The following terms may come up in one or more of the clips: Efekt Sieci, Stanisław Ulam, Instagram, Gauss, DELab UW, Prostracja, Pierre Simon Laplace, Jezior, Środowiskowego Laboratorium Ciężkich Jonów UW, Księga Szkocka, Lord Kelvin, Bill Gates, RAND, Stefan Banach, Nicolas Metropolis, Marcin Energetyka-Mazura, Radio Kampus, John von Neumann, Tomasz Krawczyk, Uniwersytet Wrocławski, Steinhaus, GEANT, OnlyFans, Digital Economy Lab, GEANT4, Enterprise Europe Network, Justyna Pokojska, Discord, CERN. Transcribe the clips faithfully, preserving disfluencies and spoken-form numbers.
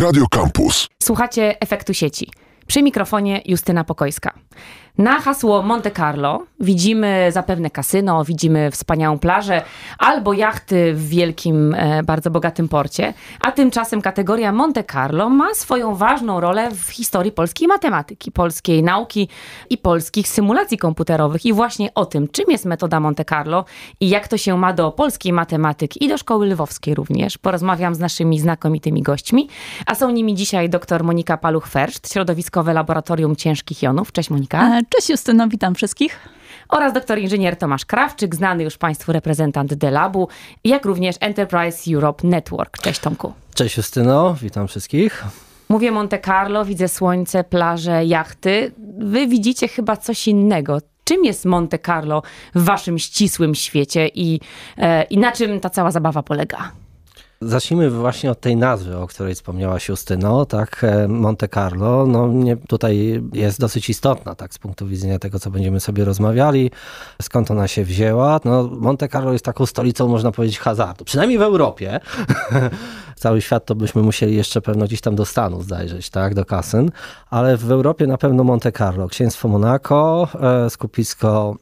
Radio Kampus. Słuchacie Efektu Sieci. Przy mikrofonie Justyna Pokojska. Na hasło Monte Carlo widzimy zapewne kasyno, widzimy wspaniałą plażę albo jachty w wielkim, bardzo bogatym porcie, a tymczasem kategoria Monte Carlo ma swoją ważną rolę w historii polskiej matematyki, polskiej nauki i polskich symulacji komputerowych. I właśnie o tym, czym jest metoda Monte Carlo i jak to się ma do polskiej matematyki i do szkoły lwowskiej również, porozmawiam z naszymi znakomitymi gośćmi, a są nimi dzisiaj dr Monika Paluch-Ferszt, Środowiskowe Laboratorium Ciężkich Jonów. Cześć Monika. Cześć Justyno, witam wszystkich. Oraz doktor inżynier Tomasz Krawczyk, znany już Państwu reprezentant DELabu, jak również Enterprise Europe Network. Cześć Tomku. Cześć Justyno, witam wszystkich. Mówię Monte Carlo, widzę słońce, plaże, jachty. Wy widzicie chyba coś innego. Czym jest Monte Carlo w waszym ścisłym świecie i, e, i na czym ta cała zabawa polega? Zacznijmy właśnie od tej nazwy, o której wspomniałaś Justyno, tak, Monte Carlo, no nie, tutaj jest dosyć istotna, tak, z punktu widzenia tego, co będziemy sobie rozmawiali, skąd ona się wzięła. No, Monte Carlo jest taką stolicą, można powiedzieć, hazardu, przynajmniej w Europie. Cały świat to byśmy musieli jeszcze pewno gdzieś tam do Stanów zajrzeć, tak, do kasyn, ale w Europie na pewno Monte Carlo, księstwo Monako, skupisko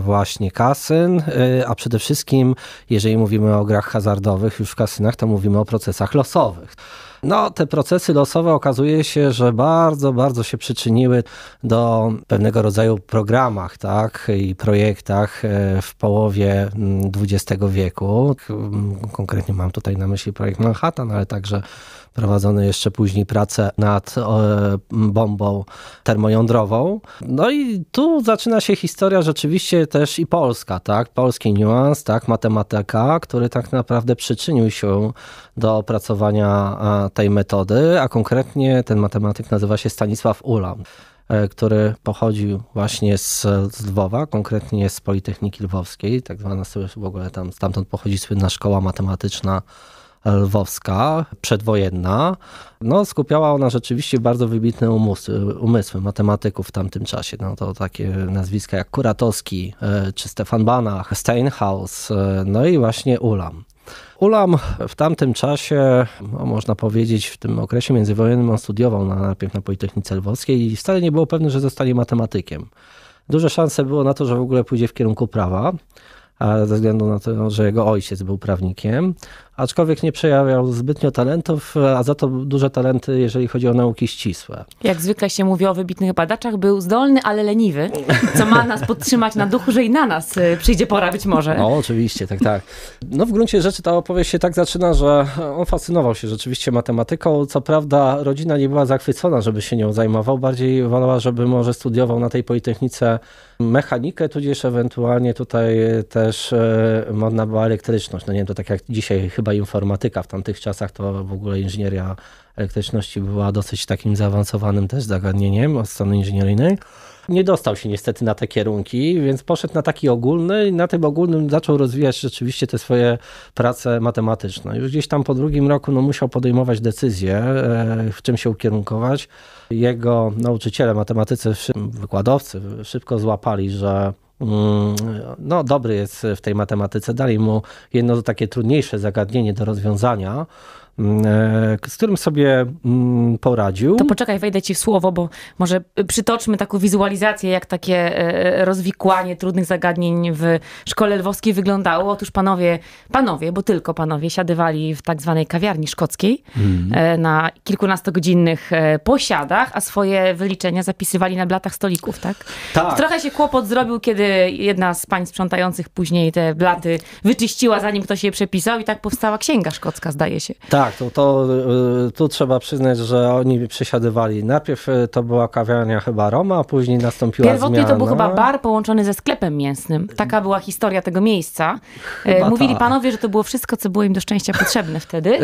właśnie kasyn, a przede wszystkim, jeżeli mówimy o grach hazardowych, już w kasynach, to mówimy o procesach losowych. No, te procesy losowe okazuje się, że bardzo, bardzo się przyczyniły do pewnego rodzaju programach, tak, i projektach w połowie dwudziestego wieku. Konkretnie mam tutaj na myśli projekt Manhattan, ale także prowadzono jeszcze później pracę nad e, bombą termojądrową. No i tu zaczyna się historia rzeczywiście też i polska, tak? Polski niuans, tak? Matematyka, który tak naprawdę przyczynił się do opracowania tej metody, a konkretnie ten matematyk nazywa się Stanisław Ulam, który pochodził właśnie z, z Lwowa, konkretnie z Politechniki Lwowskiej, tak zwana, w ogóle tam, stamtąd pochodzi słynna szkoła matematyczna lwowska, przedwojenna. No, skupiała ona rzeczywiście bardzo wybitne umysły, umysły matematyków w tamtym czasie. No, to takie nazwiska jak Kuratowski, czy Stefan Banach, Steinhaus, no i właśnie Ulam. Ulam w tamtym czasie, no, można powiedzieć, w tym okresie międzywojennym on studiował na, najpierw na Politechnice Lwowskiej i wcale nie było pewne, że zostanie matematykiem. Duże szanse było na to, że w ogóle pójdzie w kierunku prawa, ze względu na to, że jego ojciec był prawnikiem, aczkolwiek nie przejawiał zbytnio talentów, a za to duże talenty, jeżeli chodzi o nauki ścisłe. Jak zwykle się mówi o wybitnych badaczach, był zdolny, ale leniwy, co ma nas podtrzymać na duchu, że i na nas przyjdzie pora być może. No oczywiście, tak, tak. No w gruncie rzeczy ta opowieść się tak zaczyna, że on fascynował się rzeczywiście matematyką. Co prawda rodzina nie była zachwycona, żeby się nią zajmował, bardziej wolała, żeby może studiował na tej Politechnice mechanikę, tudzież ewentualnie tutaj też modna była elektryczność. No nie wiem, to tak jak dzisiaj chyba informatyka. W tamtych czasach to w ogóle inżynieria elektryczności była dosyć takim zaawansowanym też zagadnieniem od strony inżynieryjnej. Nie dostał się niestety na te kierunki, więc poszedł na taki ogólny i na tym ogólnym zaczął rozwijać rzeczywiście te swoje prace matematyczne. Już gdzieś tam po drugim roku no, musiał podejmować decyzję, w czym się ukierunkować. Jego nauczyciele, matematycy, wykładowcy szybko złapali, że no, dobry jest w tej matematyce. Dali mu jedno takie trudniejsze zagadnienie do rozwiązania, z którym sobie poradził. To poczekaj, wejdę ci w słowo, bo może przytoczmy taką wizualizację, jak takie rozwikłanie trudnych zagadnień w szkole lwowskiej wyglądało. Otóż panowie, panowie, bo tylko panowie, siadywali w tak zwanej kawiarni szkockiej mm. na kilkunastogodzinnych posiadach, a swoje wyliczenia zapisywali na blatach stolików, tak? Tak. Trochę się kłopot zrobił, kiedy jedna z pań sprzątających później te blaty wyczyściła, zanim ktoś je przepisał i tak powstała Księga Szkocka, zdaje się. Tak. Tak, to, to tu trzeba przyznać, że oni przesiadywali. Najpierw to była kawiarnia chyba Roma, a później nastąpiła Pierwotnie zmiana. Pierwotnie to był chyba bar połączony ze sklepem mięsnym. Taka była historia tego miejsca. Chyba Mówili tak. panowie, że to było wszystko, co było im do szczęścia potrzebne wtedy.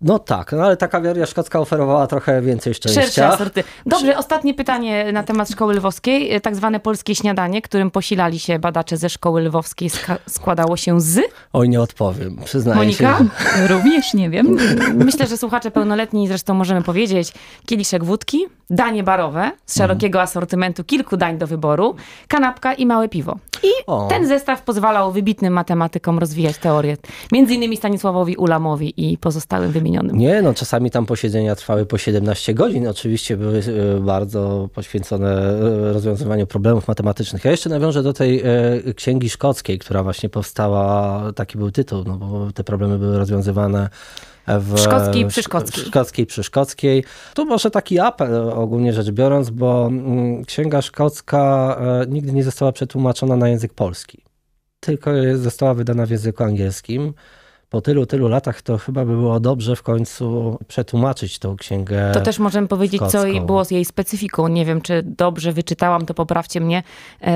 No tak, no ale ta kawiarnia szkocka oferowała trochę więcej szczęścia. Szersze asorty. Dobrze, Prze ostatnie pytanie na temat szkoły lwowskiej. Tak zwane polskie śniadanie, którym posilali się badacze ze szkoły lwowskiej, składało się z? Oj, nie odpowiem, przyznaję Monika? się. Monika? Również nie wiem. myślę, że słuchacze pełnoletni, zresztą możemy powiedzieć, kieliszek wódki, danie barowe z szerokiego asortymentu, kilku dań do wyboru, kanapka i małe piwo. I o. ten zestaw pozwalał wybitnym matematykom rozwijać teorię. Między innymi Stanisławowi Ulamowi i pozostałym wymienionym. Nie, no czasami tam posiedzenia trwały po siedemnaście godzin. Oczywiście były bardzo poświęcone rozwiązywaniu problemów matematycznych. Ja jeszcze nawiążę do tej Księgi Szkockiej, która właśnie powstała, taki był tytuł, no bo te problemy były rozwiązywane w szkockiej przy szkockiej. szkockiej przy szkockiej. Tu może taki apel ogólnie rzecz biorąc, bo Księga Szkocka nigdy nie została przetłumaczona na język polski. Tylko została wydana w języku angielskim. Po tylu, tylu latach to chyba by było dobrze w końcu przetłumaczyć tą księgę. To też możemy powiedzieć, szkocką. Co jej było z jej specyfiką. Nie wiem, czy dobrze wyczytałam, to poprawcie mnie.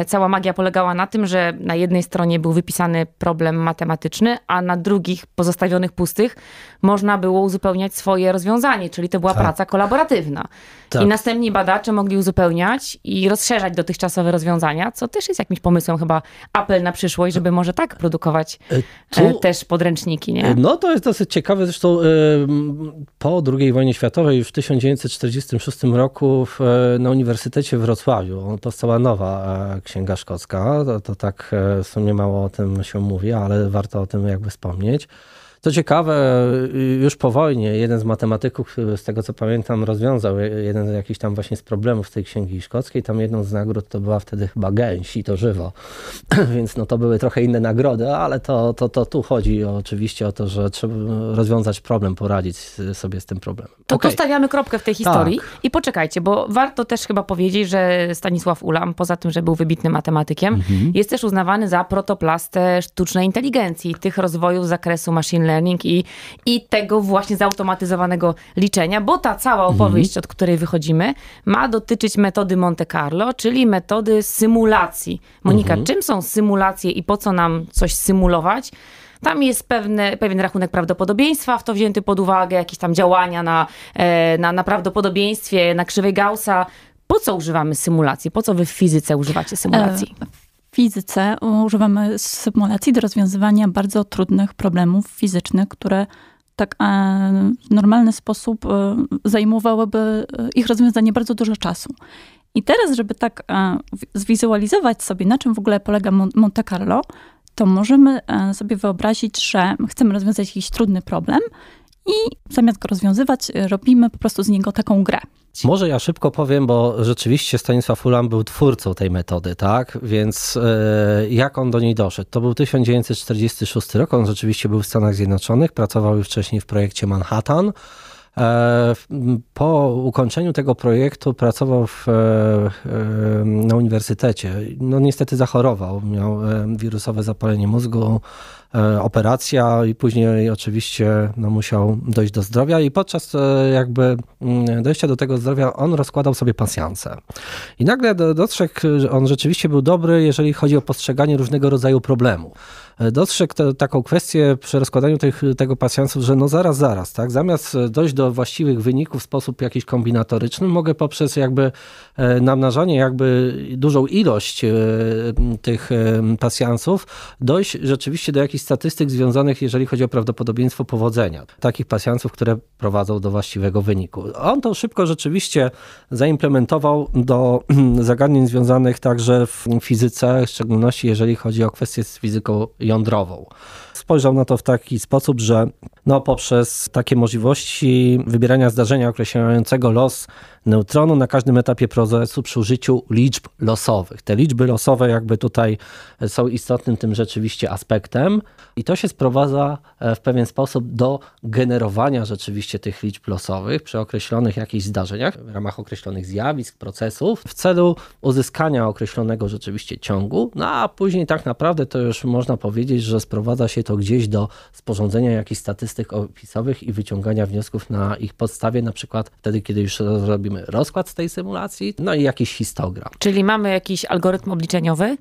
Cała magia polegała na tym, że na jednej stronie był wypisany problem matematyczny, a na drugich pozostawionych pustych można było uzupełniać swoje rozwiązanie, czyli to była tak. praca kolaboratywna. Tak. I następni badacze mogli uzupełniać i rozszerzać dotychczasowe rozwiązania, co też jest jakimś pomysłem, chyba apel na przyszłość, żeby może tak produkować tu... też podręczniki. Nie? No to jest dosyć ciekawe, zresztą po drugiej wojnie światowej już w tysiąc dziewięćset czterdziestym szóstym roku w, na Uniwersytecie w Wrocławiu powstała nowa Księga Szkocka, to, to tak w sumie mało o tym się mówi, ale warto o tym jakby wspomnieć. Co ciekawe, już po wojnie jeden z matematyków, z tego co pamiętam, rozwiązał jeden z jakichś tam właśnie z problemów z tej Księgi Szkockiej. Tam jedną z nagród to była wtedy chyba gęś i to żywo. Więc no to były trochę inne nagrody, ale to, to, to tu chodzi oczywiście o to, że trzeba rozwiązać problem, poradzić sobie z tym problemem. To okay. tu stawiamy kropkę w tej historii. Tak. I poczekajcie, bo warto też chyba powiedzieć, że Stanisław Ulam, poza tym, że był wybitnym matematykiem, mhm. jest też uznawany za protoplastę sztucznej inteligencji, tych rozwojów z zakresu machine learning I, i tego właśnie zautomatyzowanego liczenia, bo ta cała opowieść, od której wychodzimy, ma dotyczyć metody Monte Carlo, czyli metody symulacji. Monika, mhm. czym są symulacje i po co nam coś symulować? Tam jest pewne, pewien rachunek prawdopodobieństwa, w to wzięty pod uwagę, jakieś tam działania na, na, na prawdopodobieństwie, na krzywej Gaussa. Po co używamy symulacji? Po co wy w fizyce używacie symulacji? E W fizyce używamy symulacji do rozwiązywania bardzo trudnych problemów fizycznych, które tak w normalny sposób zajmowałyby ich rozwiązanie bardzo dużo czasu. I teraz, żeby tak zwizualizować sobie, na czym w ogóle polega Monte Carlo, to możemy sobie wyobrazić, że chcemy rozwiązać jakiś trudny problem i zamiast go rozwiązywać, robimy po prostu z niego taką grę. Może ja szybko powiem, bo rzeczywiście Stanisław Ulam był twórcą tej metody, tak? Więc yy, jak on do niej doszedł? To był tysiąc dziewięćset czterdziesty szósty rok, on rzeczywiście był w Stanach Zjednoczonych, pracował już wcześniej w projekcie Manhattan. Po ukończeniu tego projektu pracował w, na uniwersytecie. No niestety zachorował, miał wirusowe zapalenie mózgu, operacja i później oczywiście no, musiał dojść do zdrowia i podczas jakby dojścia do tego zdrowia on rozkładał sobie pasjanse. I nagle dostrzegł, że on rzeczywiście był dobry, jeżeli chodzi o postrzeganie różnego rodzaju problemu. Dostrzegł te, taką kwestię przy rozkładaniu tych, tego pasjansu, że no zaraz, zaraz, tak, zamiast dojść do właściwych wyników w sposób jakiś kombinatoryczny, mogę poprzez jakby namnażanie jakby dużą ilość tych pasjansów dojść rzeczywiście do jakichś statystyk związanych, jeżeli chodzi o prawdopodobieństwo powodzenia takich pasjansów, które prowadzą do właściwego wyniku. On to szybko rzeczywiście zaimplementował do zagadnień związanych także w fizyce, w szczególności jeżeli chodzi o kwestie z fizyką jądrową. Spojrzał na to w taki sposób, że no, poprzez takie możliwości wybierania zdarzenia określającego los neutronu na każdym etapie procesu przy użyciu liczb losowych. Te liczby losowe jakby tutaj są istotnym tym rzeczywiście aspektem i to się sprowadza w pewien sposób do generowania rzeczywiście tych liczb losowych przy określonych jakichś zdarzeniach w ramach określonych zjawisk, procesów w celu uzyskania określonego rzeczywiście ciągu, no a później tak naprawdę to już można powiedzieć, że sprowadza się to gdzieś do sporządzenia jakichś statystyk opisowych i wyciągania wniosków na ich podstawie, na przykład wtedy, kiedy już zrobimy rozkład z tej symulacji, no i jakiś histogram. Czyli mamy jakiś algorytm obliczeniowy, mhm.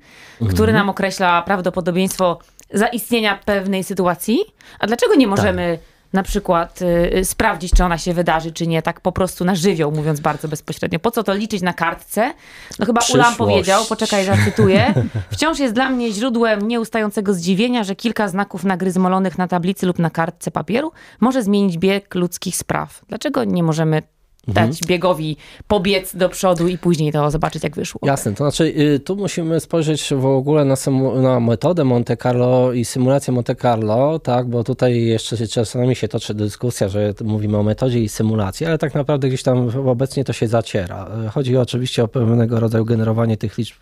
który nam określa prawdopodobieństwo zaistnienia pewnej sytuacji. A dlaczego nie możemy tak. na przykład y, sprawdzić, czy ona się wydarzy, czy nie, tak po prostu na żywioł, mówiąc bardzo bezpośrednio. Po co to liczyć na kartce? No chyba Ulam powiedział, poczekaj, zacytuję. Wciąż jest dla mnie źródłem nieustającego zdziwienia, że kilka znaków nagryzmolonych na tablicy lub na kartce papieru może zmienić bieg ludzkich spraw. Dlaczego nie możemy dać mhm. biegowi pobiec do przodu i później to zobaczyć, jak wyszło. Jasne, to znaczy y, tu musimy spojrzeć w ogóle na, na metodę Monte Carlo i symulację Monte Carlo, tak, bo tutaj jeszcze czasami się toczy dyskusja, że mówimy o metodzie i symulacji, ale tak naprawdę gdzieś tam obecnie to się zaciera. Chodzi oczywiście o pewnego rodzaju generowanie tych liczb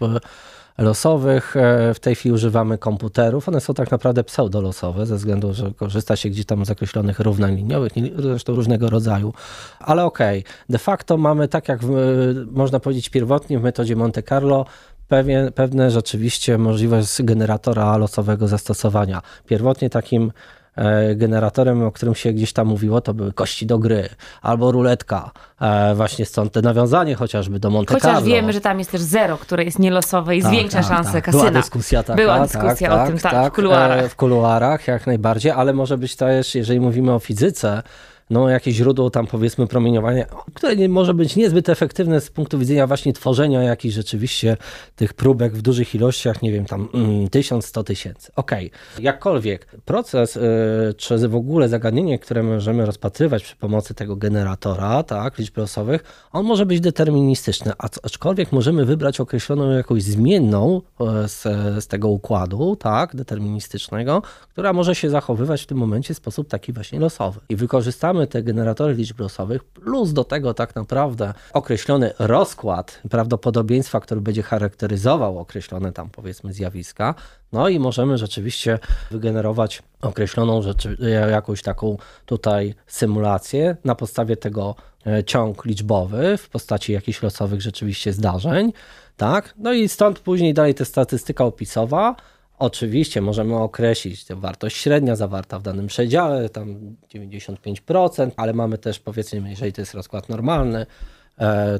losowych. W tej chwili używamy komputerów. One są tak naprawdę pseudolosowe ze względu, że korzysta się gdzieś tam z określonych równań liniowych, zresztą różnego rodzaju. Ale okej, okay, de facto mamy tak jak w, można powiedzieć pierwotnie w metodzie Monte Carlo pewien, pewne rzeczywiście możliwość generatora losowego zastosowania. Pierwotnie takim generatorem, o którym się gdzieś tam mówiło, to były kości do gry, albo ruletka. Właśnie stąd te nawiązanie chociażby do Monte Carlo. Chociaż wiemy, że tam jest też zero, które jest nielosowe i tak, zwiększa tak, szansę tak. kasyna. Była dyskusja, taka, Była dyskusja tak, o tak, tym tak, tak, w kuluarach. W kuluarach jak najbardziej, ale może być też, jeżeli mówimy o fizyce, no jakieś źródło tam powiedzmy promieniowania, które nie, może być niezbyt efektywne z punktu widzenia właśnie tworzenia jakichś rzeczywiście tych próbek w dużych ilościach, nie wiem tam tysiąc, sto tysięcy. Okej, jakkolwiek proces yy, czy w ogóle zagadnienie, które możemy rozpatrywać przy pomocy tego generatora, tak, liczb losowych, on może być deterministyczny, aczkolwiek możemy wybrać określoną jakąś zmienną z, z tego układu, tak, deterministycznego, która może się zachowywać w tym momencie w sposób taki właśnie losowy. I wykorzystamy te generatory liczb losowych, plus do tego tak naprawdę określony rozkład prawdopodobieństwa, który będzie charakteryzował określone tam powiedzmy zjawiska, no i możemy rzeczywiście wygenerować określoną rzeczy, jakąś taką tutaj symulację na podstawie tego ciąg liczbowy w postaci jakichś losowych rzeczywiście zdarzeń, tak? No i stąd później dalej ta statystyka opisowa. Oczywiście możemy określić wartość średnia zawarta w danym przedziale, tam dziewięćdziesiąt pięć procent, ale mamy też powiedzmy, jeżeli to jest rozkład normalny,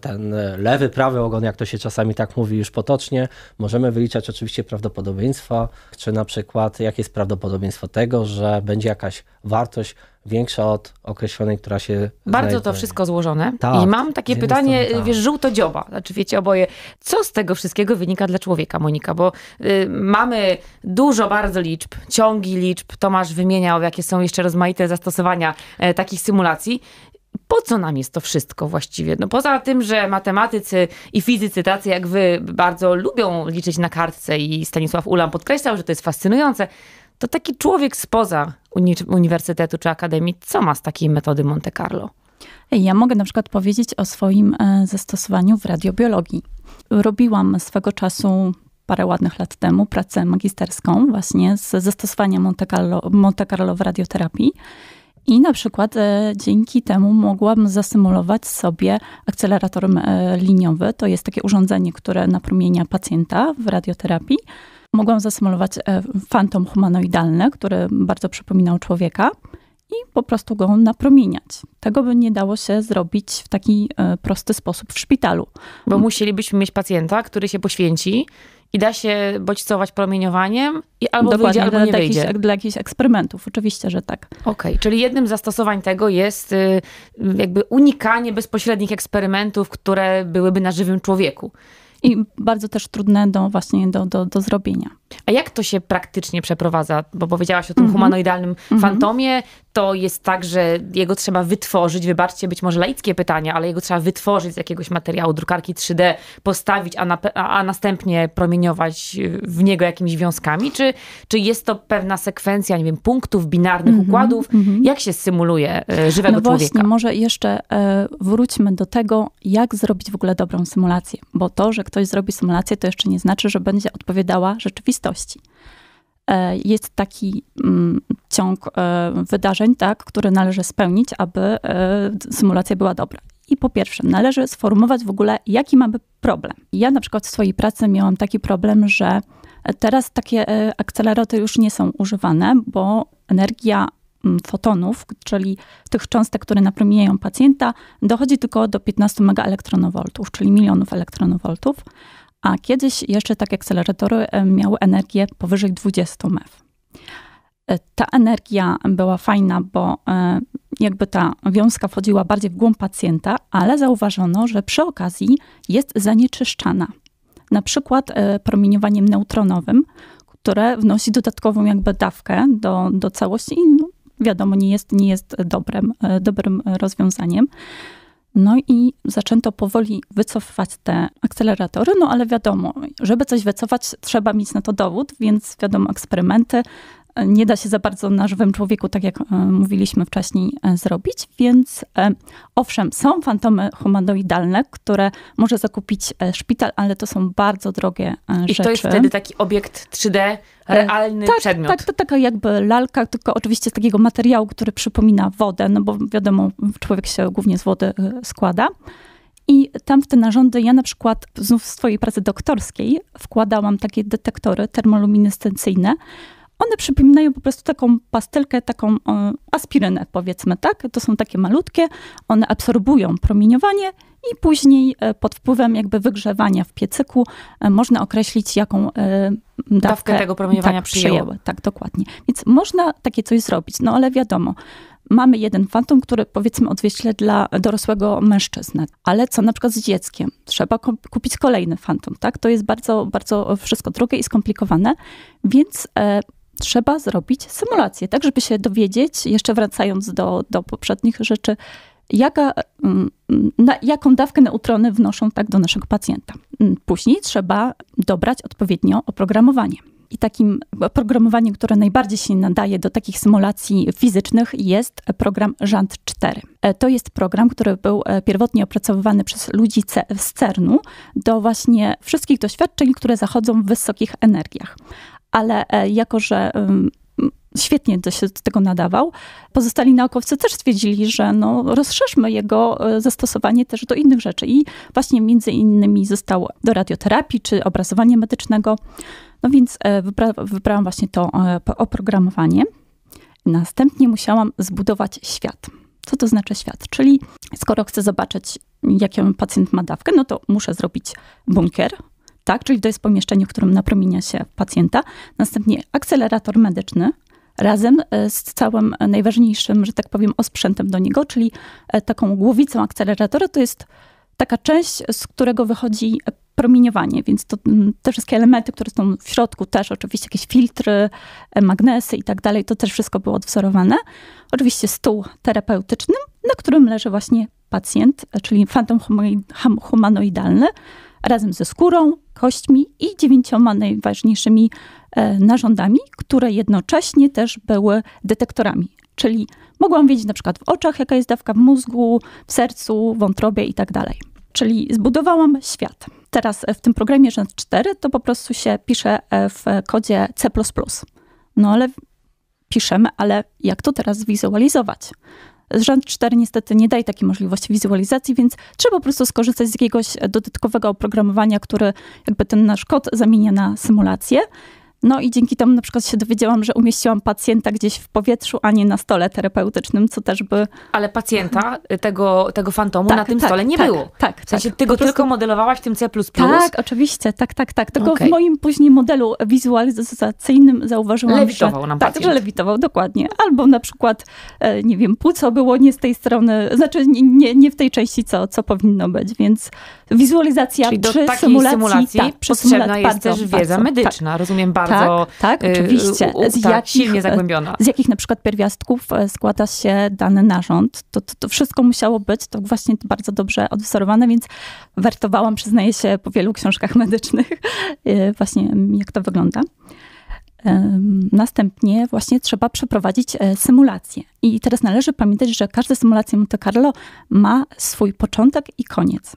ten lewy, prawy ogon, jak to się czasami tak mówi już potocznie, możemy wyliczać oczywiście prawdopodobieństwa, czy na przykład jakie jest prawdopodobieństwo tego, że będzie jakaś wartość większa od określonej, która się... Bardzo znajduje. To wszystko złożone. Tak, i mam takie pytanie, strony, tak. wiesz, żółto dzioba, znaczy wiecie oboje, co z tego wszystkiego wynika dla człowieka, Monika? Bo y, mamy dużo bardzo liczb, ciągi liczb, Tomasz wymieniał, jakie są jeszcze rozmaite zastosowania y, takich symulacji. Po co nam jest to wszystko właściwie? No poza tym, że matematycy i fizycy tacy jak wy bardzo lubią liczyć na kartce i Stanisław Ulam podkreślał, że to jest fascynujące, to taki człowiek spoza uni uniwersytetu czy akademii, co ma z takiej metody Monte Carlo? Ja mogę na przykład powiedzieć o swoim zastosowaniu w radiobiologii. Robiłam swego czasu parę ładnych lat temu pracę magisterską właśnie z zastosowania Monte Carlo, Monte Carlo w radioterapii. I na przykład e, dzięki temu mogłam zasymulować sobie akcelerator e, liniowy. To jest takie urządzenie, które napromienia pacjenta w radioterapii. Mogłam zasymulować e, fantom humanoidalny, który bardzo przypominał człowieka i po prostu go napromieniać. Tego by nie dało się zrobić w taki e, prosty sposób w szpitalu. Bo musielibyśmy mieć pacjenta, który się poświęci i da się bodźcować promieniowaniem i albo wyjdzie, albo nie wyjdzie. Jakichś, dla jakichś eksperymentów, oczywiście, że tak. Okej, okay. Czyli jednym z zastosowań tego jest y, jakby unikanie bezpośrednich eksperymentów, które byłyby na żywym człowieku. I bardzo też trudne do, właśnie do, do, do zrobienia. A jak to się praktycznie przeprowadza? Bo powiedziałaś o tym mm-hmm. humanoidalnym mm-hmm. fantomie. To jest tak, że jego trzeba wytworzyć, wybaczcie być może laickie pytania, ale jego trzeba wytworzyć z jakiegoś materiału, drukarki trzy D, postawić, a, na, a następnie promieniować w niego jakimiś wiązkami? Czy, czy jest to pewna sekwencja, nie wiem, punktów, binarnych mm-hmm, układów? Mm-hmm. Jak się symuluje żywego no człowieka? Właśnie, może jeszcze wróćmy do tego, jak zrobić w ogóle dobrą symulację. Bo to, że ktoś zrobi symulację, to jeszcze nie znaczy, że będzie odpowiadała rzeczywistości. Jest taki ciąg wydarzeń, tak, który należy spełnić, aby symulacja była dobra. I po pierwsze, należy sformułować w ogóle, jaki mamy problem. Ja na przykład w swojej pracy miałam taki problem, że teraz takie akceleratory już nie są używane, bo energia fotonów, czyli tych cząstek, które napromieniają pacjenta, dochodzi tylko do piętnastu megaelektronowoltów, czyli milionów elektronowoltów. A kiedyś jeszcze takie akceleratory miały energię powyżej dwudziestu MeV. ta energia była fajna, bo jakby ta wiązka wchodziła bardziej w głąb pacjenta, ale zauważono, że przy okazji jest zanieczyszczana. Na przykład promieniowaniem neutronowym, które wnosi dodatkową jakby dawkę do, do całości i no, wiadomo, nie jest, nie jest dobrym, dobrym rozwiązaniem. No i zaczęto powoli wycofywać te akceleratory, no ale wiadomo, żeby coś wycofać, trzeba mieć na to dowód, więc wiadomo, eksperymenty nie da się za bardzo na żywym człowieku, tak jak mówiliśmy wcześniej, zrobić, więc owszem, są fantomy humanoidalne, które może zakupić szpital, ale to są bardzo drogie I rzeczy. I to jest wtedy taki obiekt trzy D, realny tak, przedmiot. Tak, to taka jakby lalka, tylko oczywiście z takiego materiału, który przypomina wodę, no bo wiadomo, człowiek się głównie z wody składa. I tam w te narządy, ja na przykład znów w swojej pracy doktorskiej wkładałam takie detektory termoluminescencyjne. One przypominają po prostu taką pastelkę, taką aspirynę, powiedzmy, tak? To są takie malutkie, one absorbują promieniowanie i później pod wpływem jakby wygrzewania w piecyku można określić, jaką dawkę, dawkę tego promieniowania tak, przyjęły. Tak, dokładnie. Więc można takie coś zrobić, no ale wiadomo, mamy jeden fantom, który powiedzmy odzwierciedla dla dorosłego mężczyzny, ale co na przykład z dzieckiem? Trzeba kupić kolejny fantom, tak? To jest bardzo, bardzo wszystko drogie i skomplikowane, więc e, trzeba zrobić symulację, tak żeby się dowiedzieć, jeszcze wracając do, do poprzednich rzeczy, jaka, na, jaką dawkę neutrony wnoszą tak do naszego pacjenta. Później trzeba dobrać odpowiednio oprogramowanie. I takim oprogramowaniem, które najbardziej się nadaje do takich symulacji fizycznych jest program GEANT cztery. To jest program, który był pierwotnie opracowywany przez ludzi z CERN-u do właśnie wszystkich doświadczeń, które zachodzą w wysokich energiach. Ale jako, że świetnie to się do tego nadawał, pozostali naukowcy też stwierdzili, że no, rozszerzmy jego zastosowanie też do innych rzeczy. I właśnie między innymi został do radioterapii czy obrazowania medycznego. No więc wybra wybrałam właśnie to oprogramowanie. Następnie musiałam zbudować świat. Co to znaczy świat? Czyli skoro chcę zobaczyć, jaką pacjent ma dawkę, no to muszę zrobić bunkier, tak? Czyli to jest pomieszczenie, w którym napromienia się pacjenta. Następnie akcelerator medyczny razem z całym najważniejszym, że tak powiem, osprzętem do niego, czyli taką głowicą akceleratora. To jest taka część, z którego wychodzi promieniowanie, więc to, te wszystkie elementy, które są w środku, też oczywiście jakieś filtry, magnesy i tak dalej, to też wszystko było odwzorowane. Oczywiście stół terapeutyczny, na którym leży właśnie pacjent, czyli fantom humanoidalny, razem ze skórą, kośćmi i dziewięcioma najważniejszymi narządami, które jednocześnie też były detektorami. Czyli mogłam wiedzieć na przykład w oczach, jaka jest dawka w mózgu, w sercu, wątrobie i tak dalej. Czyli zbudowałam świat. Teraz w tym programie GEANT cztery to po prostu się pisze w kodzie C plus plus. No ale piszemy, ale jak to teraz wizualizować? GEANT cztery niestety nie daje takiej możliwości wizualizacji, więc trzeba po prostu skorzystać z jakiegoś dodatkowego oprogramowania, które jakby ten nasz kod zamienia na symulację. No i dzięki temu na przykład się dowiedziałam, że umieściłam pacjenta gdzieś w powietrzu, a nie na stole terapeutycznym, co też by... Ale pacjenta, tego, tego fantomu tak, na tym tak, stole nie tak, było. Tak, w sensie tak. Ty go po prostu... tylko modelowałaś w tym C plus plus? Tak, oczywiście, tak, tak, tak. Tylko okay. W moim później modelu wizualizacyjnym zauważyłam, lewitował że... nam pacjent. Tak, że lewitował, dokładnie. Albo na przykład, nie wiem, płuco było nie z tej strony, znaczy nie, nie w tej części, co, co powinno być, więc wizualizacja Czyli przy do symulacji... symulacji tak, potrzebna symulacji, jest bardzo, też wiedza bardzo, medyczna, tak. Rozumiem bardzo. Tak, tak, oczywiście. Z jakich, silnie zagłębiona. Z jakich na przykład pierwiastków składa się dany narząd. To, to, to wszystko musiało być, to właśnie bardzo dobrze odwzorowane, więc wertowałam, przyznaję się, po wielu książkach medycznych właśnie jak to wygląda. Następnie właśnie trzeba przeprowadzić symulację. I teraz należy pamiętać, że każda symulacja Monte Carlo ma swój początek i koniec.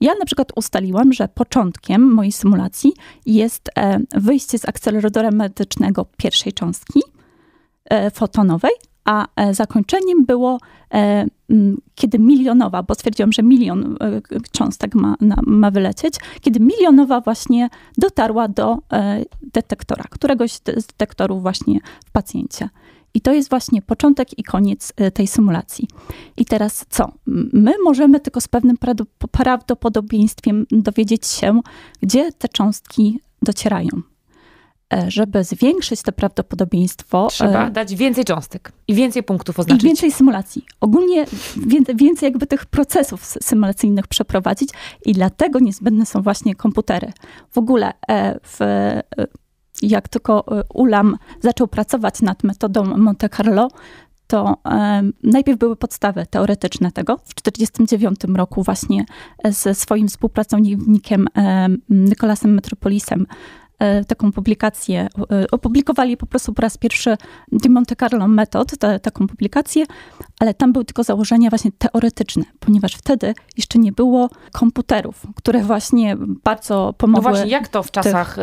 Ja na przykład ustaliłam, że początkiem mojej symulacji jest wyjście z akceleratora medycznego pierwszej cząstki fotonowej, a zakończeniem było, kiedy milionowa, bo stwierdziłam, że milion cząstek ma, ma wylecieć, kiedy milionowa właśnie dotarła do detektora, któregoś z detektorów właśnie w pacjencie. I to jest właśnie początek i koniec tej symulacji. I teraz co? My możemy tylko z pewnym prawdopodobieństwem dowiedzieć się, gdzie te cząstki docierają. żeby zwiększyć to prawdopodobieństwo... Trzeba dać więcej cząstek i więcej punktów oznaczyć. I więcej symulacji. Ogólnie więcej jakby tych procesów symulacyjnych przeprowadzić i dlatego niezbędne są właśnie komputery. W ogóle w... Jak tylko Ulam zaczął pracować nad metodą Monte Carlo, to najpierw były podstawy teoretyczne tego. W tysiąc dziewięćset czterdziestym dziewiątym roku właśnie ze swoim współpracownikiem Nicolasem Metropolisem taką publikację, opublikowali po prostu po raz pierwszy The Monte Carlo Method, te, taką publikację, ale tam były tylko założenia właśnie teoretyczne, ponieważ wtedy jeszcze nie było komputerów, które właśnie bardzo pomogły. No właśnie, jak to w czasach,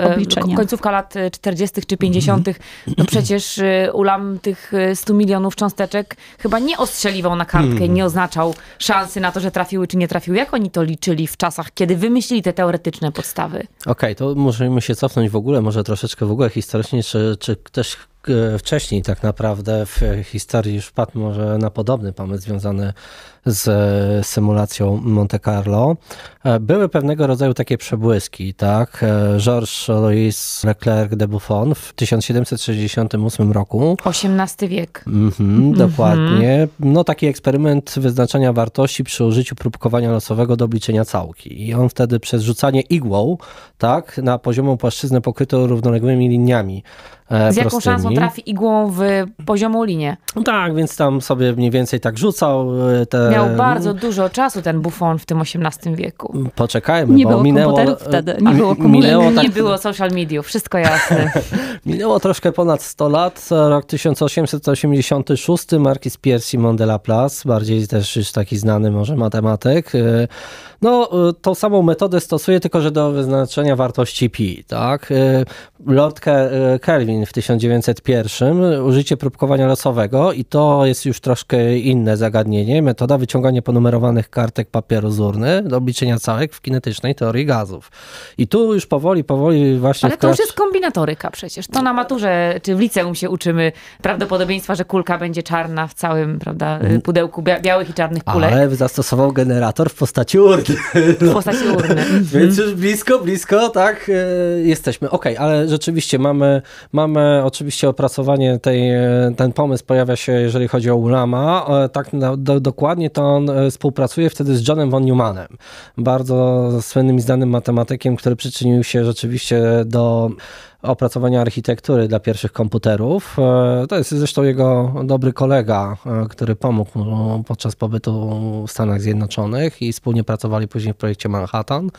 w końcówka lat czterdziestych czy pięćdziesiątych, no przecież Ulam tych stu milionów cząsteczek chyba nie ostrzeliwał na kartkę, nie oznaczał szansy na to, że trafiły czy nie trafiły. Jak oni to liczyli w czasach, kiedy wymyślili te teoretyczne podstawy? Okej, okay, to możemy się cofnąć w ogóle, może troszeczkę w ogóle historycznie, czy, czy też wcześniej tak naprawdę w historii już padł może na podobny pomysł związany z symulacją Monte Carlo. Były pewnego rodzaju takie przebłyski, tak? Georges Louis Leclerc de Buffon w tysiąc siedemset sześćdziesiątym ósmym roku. osiemnasty wiek. Mhm, dokładnie. Mhm. No taki eksperyment wyznaczania wartości przy użyciu próbkowania losowego do obliczenia całki. I on wtedy przez rzucanie igłą, tak? Na poziomą płaszczyznę pokrytą równoległymi liniami. Z jaką prostymi. Szansą trafi igłą w poziomą linię? Tak, więc tam sobie mniej więcej tak rzucał. Te... Miał bardzo dużo czasu ten Buffon w tym osiemnastym wieku. Poczekajmy, nie bo było minęło... komputerów wtedy, nie było minęło tak... nie było social mediów, wszystko jasne. Minęło troszkę ponad sto lat, rok tysiąc osiemset osiemdziesiąty szósty, markiz Pierre Simon Laplace, bardziej też już taki znany może matematyk. No, tą samą metodę stosuje, tylko że do wyznaczenia wartości pi, tak? Lord Kelvin w tysiąc dziewięćset pierwszym użycie próbkowania losowego i to jest już troszkę inne zagadnienie. Metoda wyciągania ponumerowanych kartek papieru z urny do obliczenia całek w kinetycznej teorii gazów. I tu już powoli, powoli właśnie... Ale to wkracz... już jest kombinatoryka przecież. To na maturze czy w liceum się uczymy prawdopodobieństwa, że kulka będzie czarna w całym, prawda, pudełku bia białych i czarnych kulek. Ale zastosował generator w postaci urny. W postaci urny. Więc już blisko, blisko, tak, jesteśmy. Okej, okay, ale rzeczywiście mamy... Mamy oczywiście opracowanie, tej, ten pomysł pojawia się, jeżeli chodzi o Ulama. Tak do, dokładnie to on współpracuje wtedy z Johnem von Neumannem, bardzo słynnym i znanym matematykiem, który przyczynił się rzeczywiście do opracowania architektury dla pierwszych komputerów. To jest zresztą jego dobry kolega, który pomógł mu podczas pobytu w Stanach Zjednoczonych i wspólnie pracowali później w projekcie Manhattan.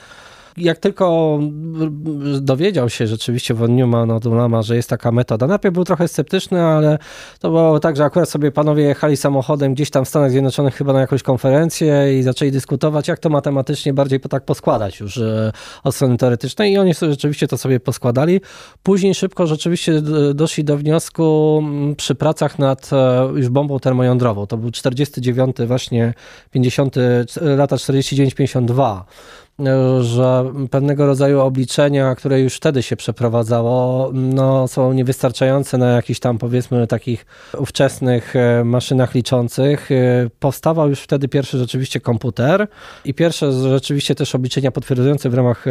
Jak tylko dowiedział się rzeczywiście von Neumann od Ulama, że jest taka metoda, najpierw był trochę sceptyczny, ale to było tak, że akurat sobie panowie jechali samochodem gdzieś tam w Stanach Zjednoczonych chyba na jakąś konferencję i zaczęli dyskutować, jak to matematycznie bardziej tak poskładać już od strony teoretycznej i oni rzeczywiście to sobie poskładali. Później szybko rzeczywiście doszli do wniosku przy pracach nad już bombą termojądrową. To był czterdziesty dziewiąty właśnie, pięćdziesiąty, lata czterdzieści dziewięć pięćdziesiąt dwa. Że pewnego rodzaju obliczenia, które już wtedy się przeprowadzało, no, są niewystarczające na jakichś tam, powiedzmy, takich ówczesnych maszynach liczących. Powstawał już wtedy pierwszy rzeczywiście komputer i pierwsze rzeczywiście też obliczenia potwierdzające w ramach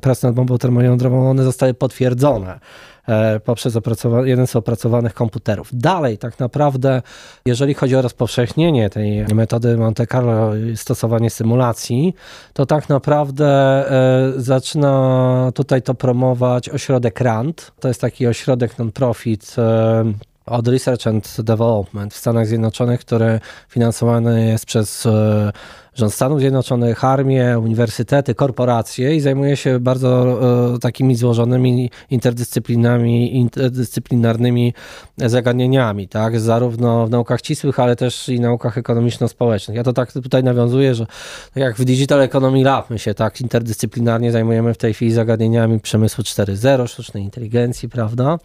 prac nad bombą termojądrową, one zostały potwierdzone poprzez jeden z opracowanych komputerów. Dalej tak naprawdę, jeżeli chodzi o rozpowszechnienie tej metody Monte Carlo, stosowanie symulacji, to tak naprawdę e, zaczyna tutaj to promować ośrodek RAND. To jest taki ośrodek non-profit e, od Research and Development w Stanach Zjednoczonych, który finansowany jest przez e, rząd Stanów Zjednoczonych, armię, uniwersytety, korporacje i zajmuje się bardzo e, takimi złożonymi interdyscyplinami, interdyscyplinarnymi zagadnieniami, tak? Zarówno w naukach ścisłych, ale też i naukach ekonomiczno-społecznych. Ja to tak tutaj nawiązuję, że tak jak w Digital Economy Lab my się tak interdyscyplinarnie zajmujemy w tej chwili zagadnieniami przemysłu cztery zero, sztucznej inteligencji, prawda?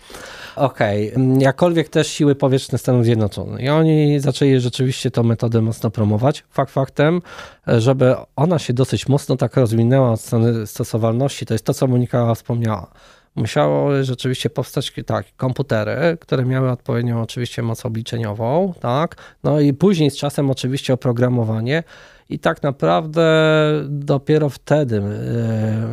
Okej, okay. Jakkolwiek też siły powietrzne Stanów Zjednoczonych. I oni zaczęli rzeczywiście tę metodę mocno promować. Fakt faktem, żeby ona się dosyć mocno tak rozwinęła od strony stosowalności, to jest to, co Monika wspomniała. Musiały rzeczywiście powstać tak, komputery, które miały odpowiednią oczywiście moc obliczeniową, tak? No i później z czasem oczywiście oprogramowanie i tak naprawdę dopiero wtedy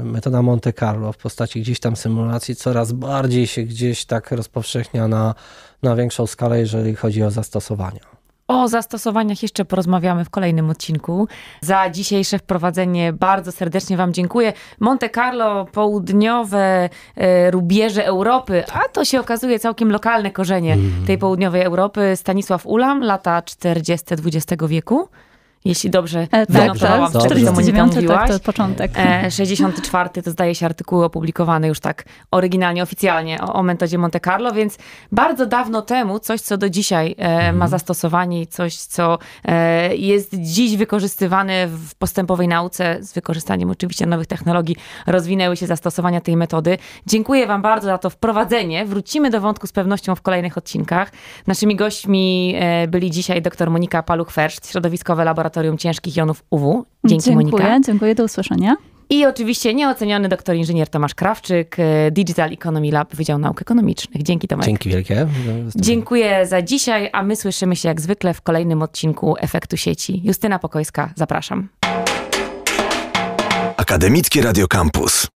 metoda Monte Carlo w postaci gdzieś tam symulacji coraz bardziej się gdzieś tak rozpowszechnia na, na większą skalę, jeżeli chodzi o zastosowania. O zastosowaniach jeszcze porozmawiamy w kolejnym odcinku. Za dzisiejsze wprowadzenie bardzo serdecznie Wam dziękuję. Monte Carlo, południowe e, rubieże Europy, a to się okazuje całkiem lokalne korzenie mm. tej południowej Europy. Stanisław Ulam, lata czterdzieste dwudziestego wieku. Jeśli dobrze e, zanotowałam, tak, czego Monika mówiłaś. Tak, to początek. E, sześćdziesiąty czwarty to zdaje się artykuł opublikowany już tak oryginalnie, oficjalnie o, o metodzie Monte Carlo, więc bardzo dawno temu coś, co do dzisiaj e, mm. ma zastosowanie i coś, co e, jest dziś wykorzystywane w postępowej nauce, z wykorzystaniem oczywiście nowych technologii, rozwinęły się zastosowania tej metody. Dziękuję Wam bardzo za to wprowadzenie. Wrócimy do wątku z pewnością w kolejnych odcinkach. Naszymi gośćmi e, byli dzisiaj dr Monika Paluch-Ferszt, Środowiskowe Laboratorium Ciężkich Jonów U W. Dzięki, dziękuję, Monika. Dziękuję, do usłyszenia. I oczywiście nieoceniony doktor inżynier Tomasz Krawczyk, Digital Economy Lab, Wydział Nauk Ekonomicznych. Dzięki, Tomasz. Dzięki wielkie. Dziękuję za dzisiaj, a my słyszymy się jak zwykle w kolejnym odcinku Efektu Sieci. Justyna Pokojska, zapraszam. Akademickie Radio Kampus.